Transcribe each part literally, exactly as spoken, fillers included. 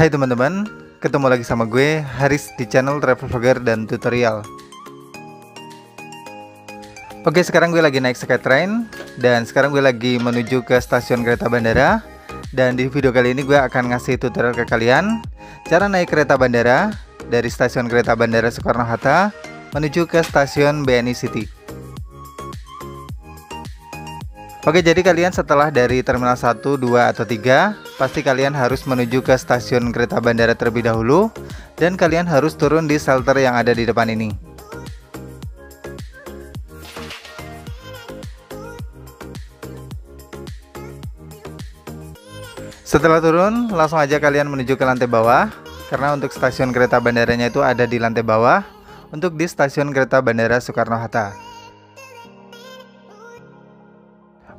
Hai teman-teman, ketemu lagi sama gue Haris di channel travel vlogger dan tutorial. Oke, sekarang gue lagi naik Skytrain dan sekarang gue lagi menuju ke stasiun kereta bandara. Dan di video kali ini gue akan ngasih tutorial ke kalian cara naik kereta bandara dari stasiun kereta bandara Soekarno-Hatta menuju ke stasiun B N I City. Oke, jadi kalian setelah dari terminal satu, dua, atau tiga pasti kalian harus menuju ke stasiun kereta bandara terlebih dahulu. Dan kalian harus turun di shelter yang ada di depan ini. Setelah turun, langsung aja kalian menuju ke lantai bawah. Karena untuk stasiun kereta bandaranya itu ada di lantai bawah. Untuk di stasiun kereta bandara Soekarno-Hatta,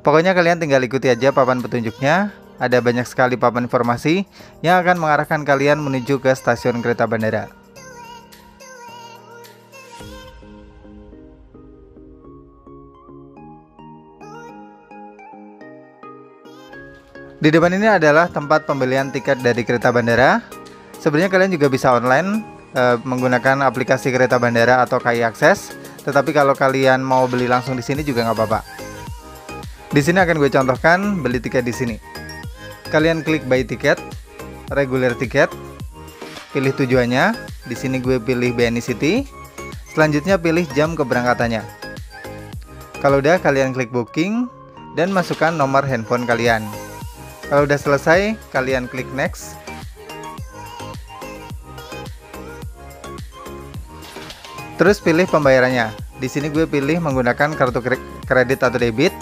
pokoknya kalian tinggal ikuti aja papan petunjuknya. Ada banyak sekali papan informasi yang akan mengarahkan kalian menuju ke stasiun kereta bandara. Di depan ini adalah tempat pembelian tiket dari kereta bandara. Sebenarnya kalian juga bisa online eh, menggunakan aplikasi kereta bandara atau K A I Access. Tetapi kalau kalian mau beli langsung di sini juga nggak apa-apa. Di sini akan gue contohkan beli tiket di sini. Kalian klik buy tiket, reguler tiket, pilih tujuannya. Di sini gue pilih B N I City. Selanjutnya pilih jam keberangkatannya. Kalau udah, kalian klik booking dan masukkan nomor handphone kalian. Kalau udah selesai, kalian klik next. Terus pilih pembayarannya. Di sini gue pilih menggunakan kartu kredit atau debit.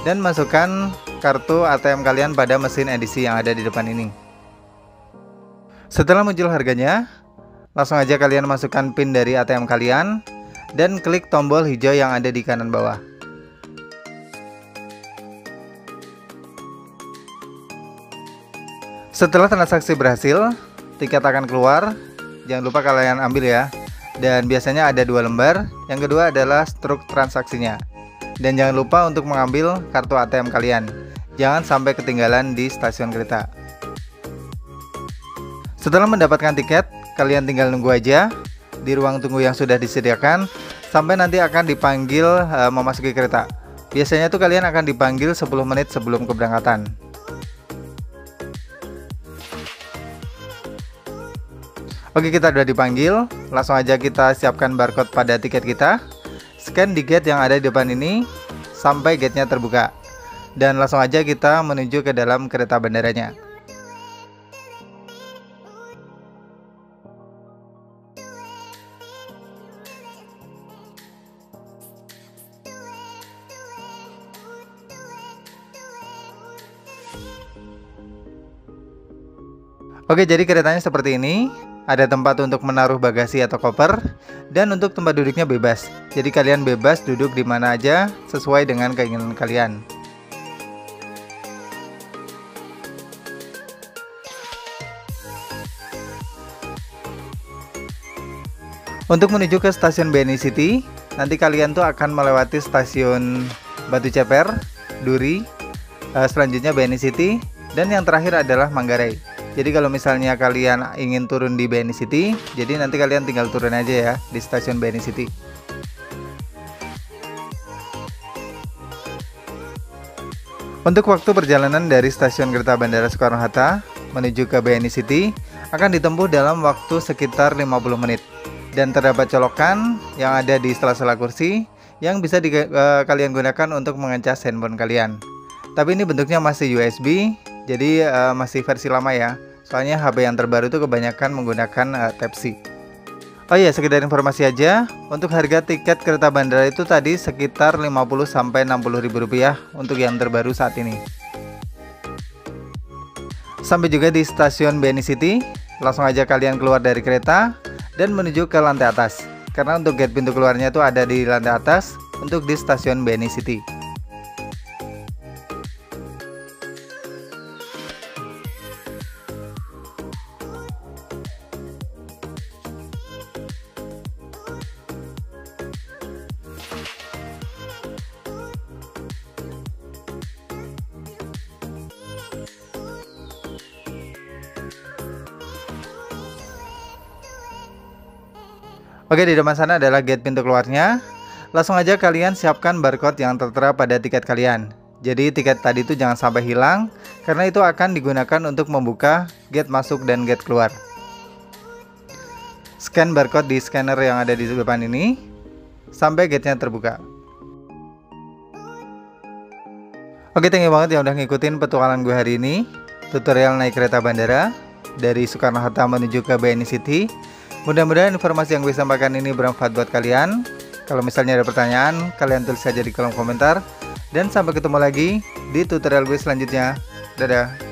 Dan masukkan kartu A T M kalian pada mesin E D C yang ada di depan ini. Setelah muncul harganya, langsung aja kalian masukkan PIN dari A T M kalian dan klik tombol hijau yang ada di kanan bawah. Setelah transaksi berhasil, tiket akan keluar. Jangan lupa kalian ambil ya. Dan biasanya ada dua lembar. Yang kedua adalah struk transaksinya. Dan jangan lupa untuk mengambil kartu A T M kalian. Jangan sampai ketinggalan di stasiun kereta. Setelah mendapatkan tiket, kalian tinggal nunggu aja di ruang tunggu yang sudah disediakan sampai nanti akan dipanggil e, memasuki kereta. Biasanya tuh kalian akan dipanggil sepuluh menit sebelum keberangkatan. Oke, kita sudah dipanggil. Langsung aja kita siapkan barcode pada tiket kita. Scan di gate yang ada di depan ini sampai gate-nya terbuka. Dan langsung aja kita menuju ke dalam kereta bandaranya. Oke, jadi keretanya seperti ini. Ada tempat untuk menaruh bagasi atau koper, dan untuk tempat duduknya bebas. Jadi kalian bebas duduk di mana aja sesuai dengan keinginan kalian. Untuk menuju ke stasiun B N I City, nanti kalian tuh akan melewati stasiun Batu Ceper, Duri, selanjutnya B N I City, dan yang terakhir adalah Manggarai. Jadi kalau misalnya kalian ingin turun di B N I City, jadi nanti kalian tinggal turun aja ya di stasiun B N I City. Untuk waktu perjalanan dari stasiun kereta bandara Soekarno-Hatta menuju ke B N I City akan ditempuh dalam waktu sekitar lima puluh menit. Dan terdapat colokan yang ada di sela-sela kursi yang bisa di, uh, kalian gunakan untuk mengecas handphone kalian. Tapi ini bentuknya masih U S B. Jadi uh, masih versi lama ya. Soalnya H P yang terbaru itu kebanyakan menggunakan uh, Type-C. Oh iya, sekedar informasi aja. Untuk harga tiket kereta bandara itu tadi sekitar lima puluh sampai enam puluh ribu rupiah untuk yang terbaru saat ini. Sampai juga di stasiun B N I City. Langsung aja kalian keluar dari kereta dan menuju ke lantai atas. Karena untuk gate pintu keluarnya itu ada di lantai atas untuk di stasiun B N I City. Oke, di depan sana adalah gate pintu keluarnya. Langsung aja kalian siapkan barcode yang tertera pada tiket kalian. Jadi tiket tadi itu jangan sampai hilang, karena itu akan digunakan untuk membuka gate masuk dan gate keluar. Scan barcode di scanner yang ada di depan ini sampai gate-nya terbuka. Oke, thank you banget yang udah ngikutin petualangan gue hari ini. Tutorial naik kereta bandara dari Soekarno-Hatta menuju ke B N I City. Mudah-mudahan informasi yang gue sampaikan ini bermanfaat buat kalian. Kalau misalnya ada pertanyaan, kalian tulis saja di kolom komentar. Dan sampai ketemu lagi di tutorial gue selanjutnya. Dadah.